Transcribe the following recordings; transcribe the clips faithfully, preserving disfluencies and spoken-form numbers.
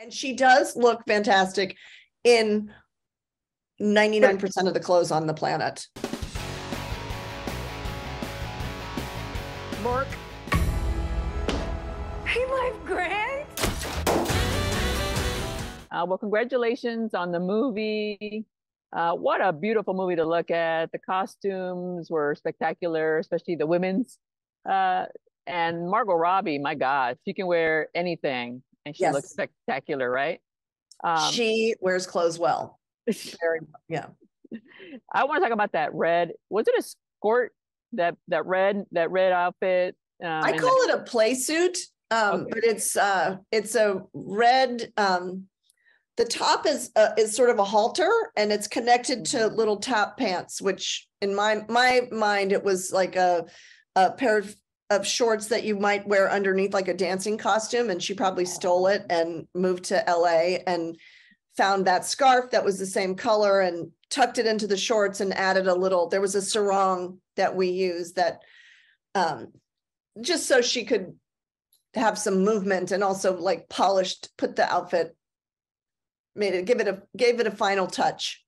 And she does look fantastic in ninety-nine percent of the clothes on the planet. Mark. Hey, Life Grant. Uh, well, congratulations on the movie. Uh, what a beautiful movie to look at. The costumes were spectacular, especially the women's. Uh, and Margot Robbie, my God, she can wear anything. And she yes. looks spectacular, right? Um, she wears clothes well. Very, yeah. I want to talk about that red. Was it a skirt? That that red that red outfit. Um, I call it a play suit, um, okay. but it's uh, it's a red. Um, the top is uh, is sort of a halter, and it's connected mm-hmm. to little top pants. Which in my my mind, it was like a a pair of, of shorts that you might wear underneath, like a dancing costume. And she probably stole it and moved to L A and found that scarf that was the same color and tucked it into the shorts and added a little. There was a sarong that we used that um, just so she could have some movement, and also like polished, put the outfit, made it, give it a, gave it a final touch.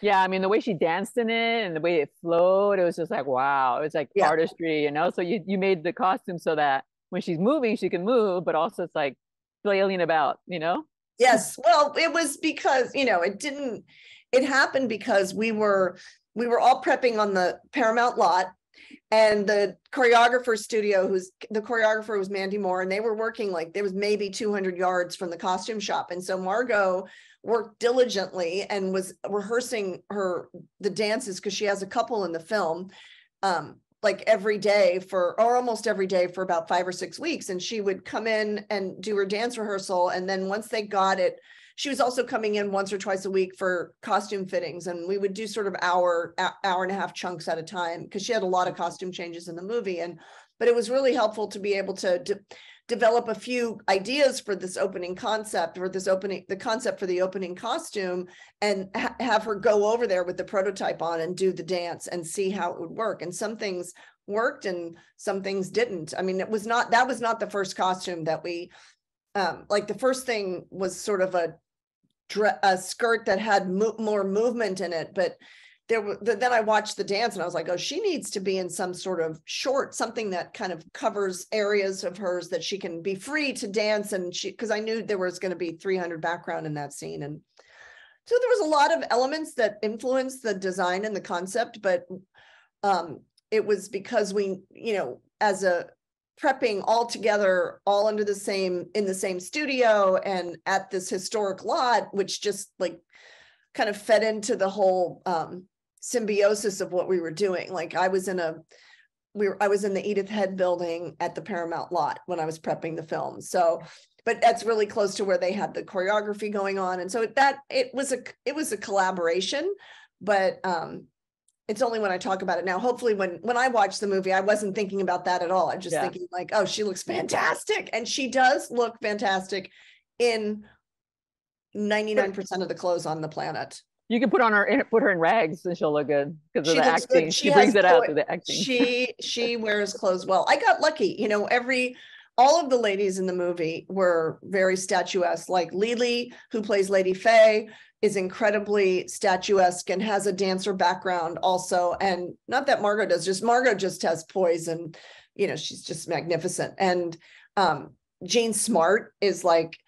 Yeah. I mean, the way she danced in it and the way it flowed, it was just like, wow. It was like yeah. artistry, you know? So you, you made the costume so that when she's moving, she can move, but also it's like flailing about, you know? Yes. Well, it was because, you know, it didn't, it happened because we were, we were all prepping on the Paramount lot, and the choreographer studio, who's the choreographer was Mandy Moore, and they were working like there was maybe two hundred yards from the costume shop. And so Margot worked diligently and was rehearsing her, the dances, because she has a couple in the film, um, like every day for, or almost every day for about five or six weeks. And she would come in and do her dance rehearsal. And then once they got it, she was also coming in once or twice a week for costume fittings. And we would do sort of hour, hour and a half chunks at a time, because she had a lot of costume changes in the movie. And, but it was really helpful to be able to de- develop a few ideas for this opening concept, or this opening, the concept for the opening costume, and ha- have her go over there with the prototype on and do the dance and see how it would work. And some things worked and some things didn't. I mean, it was not, that was not the first costume that we, um, like the first thing was sort of a, a skirt that had mo- more movement in it, but there were, then I watched the dance and I was like, oh, she needs to be in some sort of short, something that kind of covers areas of hers that she can be free to dance. And she, because I knew there was going to be three hundred background in that scene, and so there was a lot of elements that influenced the design and the concept, but um it was because we, you know, as a prepping all together, all under the same, in the same studio and at this historic lot, which just like kind of fed into the whole um, symbiosis of what we were doing. Like I was in a, we were, I was in the Edith Head building at the Paramount lot when I was prepping the film. So, but that's really close to where they had the choreography going on. And so that, it was a, it was a collaboration, but um, it's only when I talk about it now. Hopefully when, when I watched the movie, I wasn't thinking about that at all. I'm just yeah. thinking like, oh, she looks fantastic. And she does look fantastic in ninety-nine percent of the clothes on the planet. You can put on her, put her in rags and she'll look good because of the acting. She, she brings it out through the acting. She, she wears clothes well. I got lucky, you know, every, all of the ladies in the movie were very statuesque, like Lily, who plays Lady Faye, is incredibly statuesque and has a dancer background also. And not that Margot does, just Margot just has poise and, you know, she's just magnificent. And um, Jean Smart is like,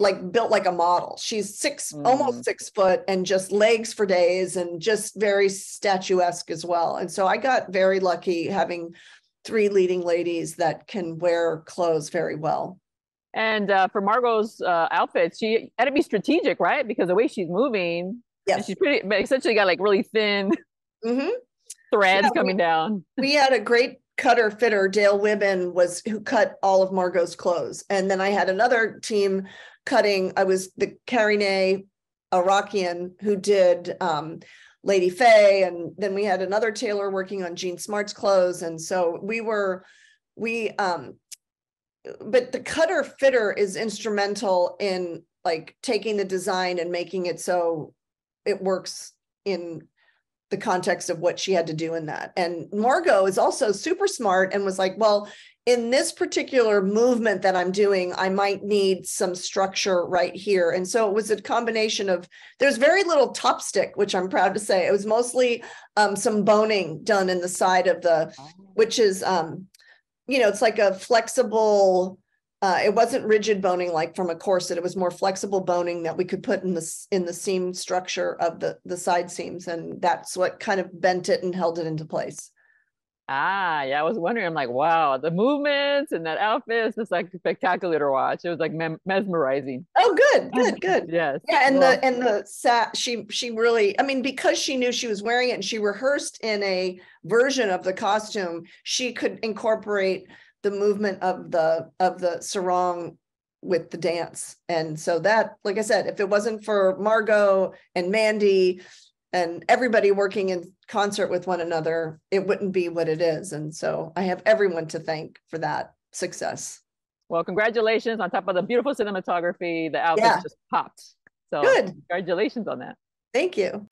like built like a model. She's six, mm. almost six foot and just legs for days and just very statuesque as well. And so I got very lucky having three leading ladies that can wear clothes very well. And uh, for Margot's uh, outfit, she had to be strategic, right? Because the way she's moving, yes. and she's pretty, but essentially got like really thin mm-hmm. threads yeah, coming we, down. We had a great cutter fitter, Dale Wibben, was who cut all of Margot's clothes. And then I had another team cutting, I was the Karine Arakian who did um, Lady Faye. And then we had another tailor working on Jean Smart's clothes. And so we were, we, um, but the cutter fitter is instrumental in like taking the design and making it so it works in the context of what she had to do in that. And Margot is also super smart and was like, well, in this particular movement that I'm doing, I might need some structure right here. And so it was a combination of, there's very little topstick, which I'm proud to say. It was mostly um, some boning done in the side of the, which is, um, you know, it's like a flexible, uh, it wasn't rigid boning like from a corset. It was more flexible boning that we could put in the, in the seam structure of the, the side seams. And that's what kind of bent it and held it into place. Ah, yeah, I was wondering, I'm like, wow, the movements and that outfit is just like spectacular to watch. It was like mem mesmerizing. Oh, good, good, good. Yes. Yeah, and well, the and the sat she she really, I mean, because she knew she was wearing it and she rehearsed in a version of the costume, she could incorporate the movement of the of the sarong with the dance. And so that, like I said, if it wasn't for Margot and Mandy and everybody working in concert with one another, it wouldn't be what it is. And so I have everyone to thank for that success. Well, congratulations on top of the beautiful cinematography, the outfit yeah. just popped. So Good. Congratulations on that. Thank you.